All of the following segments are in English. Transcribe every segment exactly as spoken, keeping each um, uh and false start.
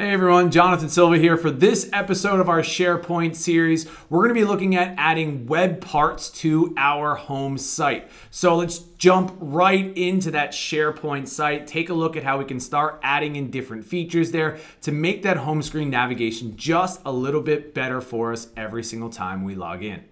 Hey everyone, Jonathan Silva here. For this episode of our SharePoint series, we're going to be looking at adding web parts to our home site. So let's jump right into that SharePoint site, take a look at how we can start adding in different features there to make that home screen navigation just a little bit better for us every single time we log in.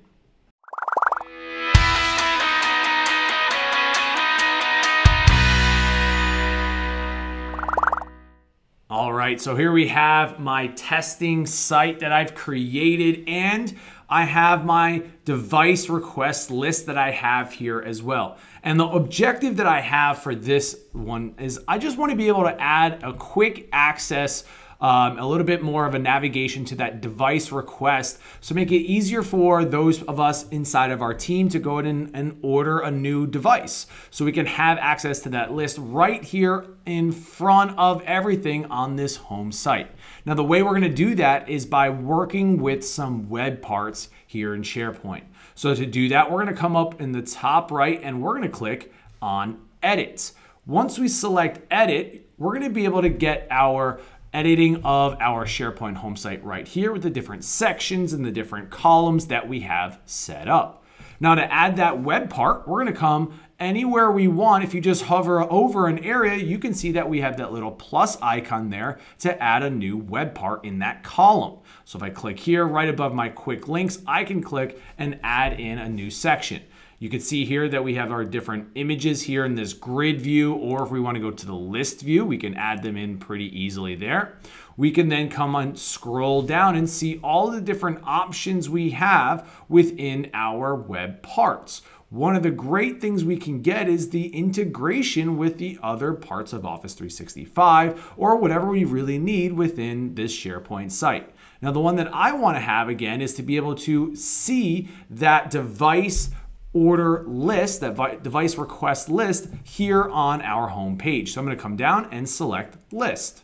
All right, so here we have my testing site that I've created, and I have my device request list that I have here as well. And the objective that I have for this one is I just want to be able to add a quick access, um, a little bit more of a navigation to that device request. So make it easier for those of us inside of our team to go in and, and order a new device. So we can have access to that list right here in front of everything on this home site. Now, the way we're gonna do that is by working with some web parts here in SharePoint. So to do that, we're gonna come up in the top right and we're gonna click on Edit. Once we select Edit, we're gonna be able to get our editing of our SharePoint home site right here with the different sections and the different columns that we have set up. Now, to add that web part, we're gonna come anywhere we want. If you just hover over an area, you can see that we have that little plus icon there to add a new web part in that column. So if I click here, right above my quick links, I can click and add in a new section. You can see here that we have our different images here in this grid view, or if we want to go to the list view, we can add them in pretty easily there. We can then come and scroll down and see all the different options we have within our web parts. One of the great things we can get is the integration with the other parts of Office three sixty-five or whatever we really need within this SharePoint site. Now, the one that I want to have again is to be able to see that device order list, that device request list here on our home page. So I'm going to come down and select list.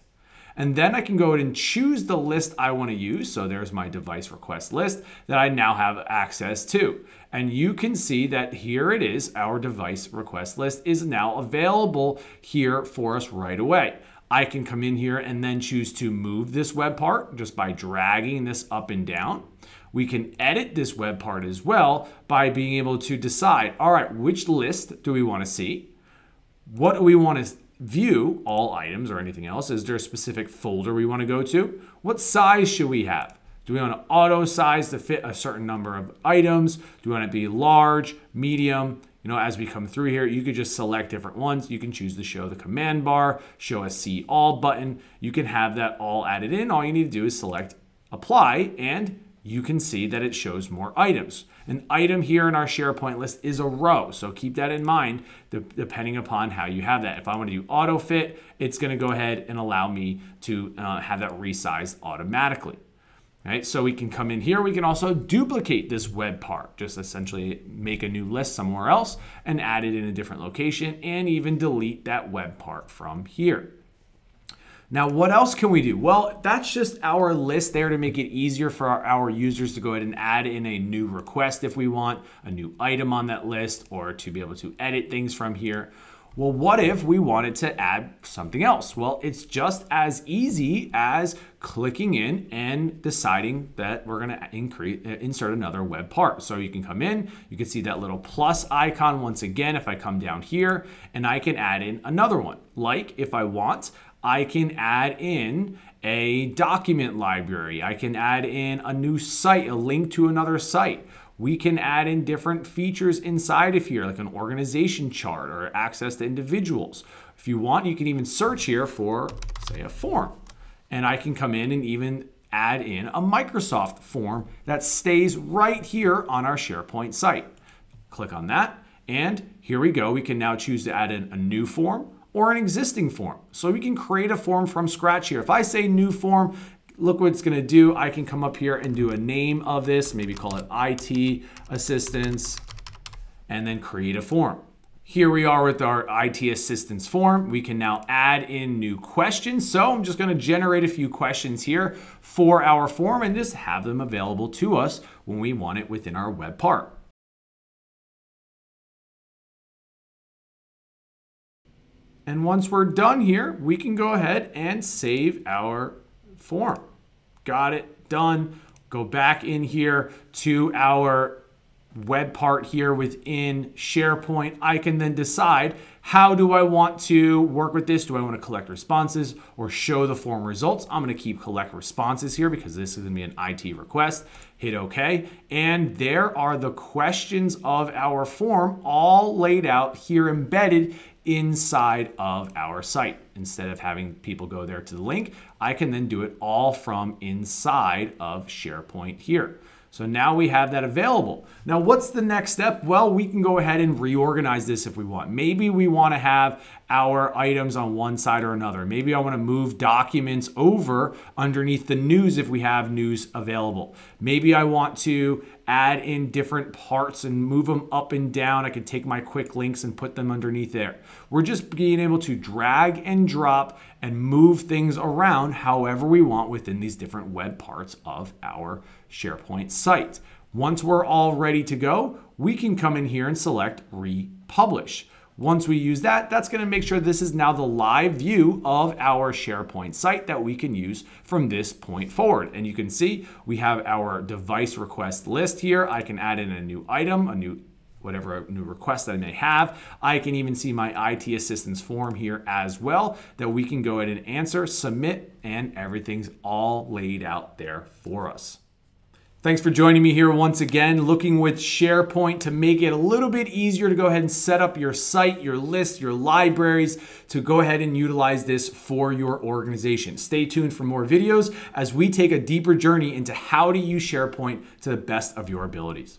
And then I can go ahead and choose the list I want to use. So there's my device request list that I now have access to. And you can see that here it is, our device request list is now available here for us right away. I can come in here and then choose to move this web part just by dragging this up and down. We can edit this web part as well by being able to decide, all right, which list do we want to see? What do we want to view, all items or anything else? Is there a specific folder we want to go to? What size should we have? Do we want to auto size to fit a certain number of items? Do we want it to be large, medium? You know, as we come through here, you could just select different ones. You can choose to show the command bar, show a see all button. You can have that all added in. All you need to do is select apply, and you can see that it shows more items. An item here in our SharePoint list is a row, so keep that in mind depending upon how you have that. If I want to do auto fit, it's going to go ahead and allow me to uh, have that resized automatically. All right, so we can come in here. We can also duplicate this web part, just essentially make a new list somewhere else and add it in a different location, and even delete that web part from here. Now, what else can we do? Well, that's just our list there to make it easier for our, our users to go ahead and add in a new request if we want, a new item on that list, or to be able to edit things from here. Well, what if we wanted to add something else? Well, it's just as easy as clicking in and deciding that we're gonna increase, insert another web part. So you can come in, you can see that little plus icon once again. If I come down here, and I can add in another one. Like, if I want, I can add in a document library. I can add in a new site, a link to another site. We can add in different features inside of here, like an organization chart or access to individuals. If you want, you can even search here for, say, a form. And I can come in and even add in a Microsoft form that stays right here on our SharePoint site. Click on that, and here we go. We can now choose to add in a new form or an existing form. So we can create a form from scratch here. If I say new form, look what it's gonna do. I can come up here and do a name of this, maybe call it I T assistance, and then create a form. Here we are with our I T assistance form. We can now add in new questions. So I'm just gonna generate a few questions here for our form and just have them available to us when we want it within our web part. And once we're done here, we can go ahead and save our form. Got it, done. Go back in here to our web part here within SharePoint. I can then decide, how do I want to work with this? Do I want to collect responses or show the form results? I'm going to keep collect responses here because this is going to be an I T request. Hit OK. And there are the questions of our form all laid out here embedded inside of our site. Instead of having people go there to the link, I can then do it all from inside of SharePoint here. So now we have that available. Now what's the next step? Well, we can go ahead and reorganize this if we want. Maybe we want to have our items on one side or another. Maybe I want to move documents over underneath the news if we have news available. Maybe I want to add in different parts and move them up and down. I can take my quick links and put them underneath there. We're just being able to drag and drop and move things around however we want within these different web parts of our SharePoint site. Once we're all ready to go, we can come in here and select republish. Once we use that, that's going to make sure this is now the live view of our SharePoint site that we can use from this point forward. And you can see we have our device request list here. I can add in a new item, a new whatever new request that I may have. I can even see my I T assistance form here as well that we can go ahead and answer, submit, and everything's all laid out there for us. Thanks for joining me here once again, looking with SharePoint to make it a little bit easier to go ahead and set up your site, your list, your libraries, to go ahead and utilize this for your organization. Stay tuned for more videos as we take a deeper journey into how to use SharePoint to the best of your abilities.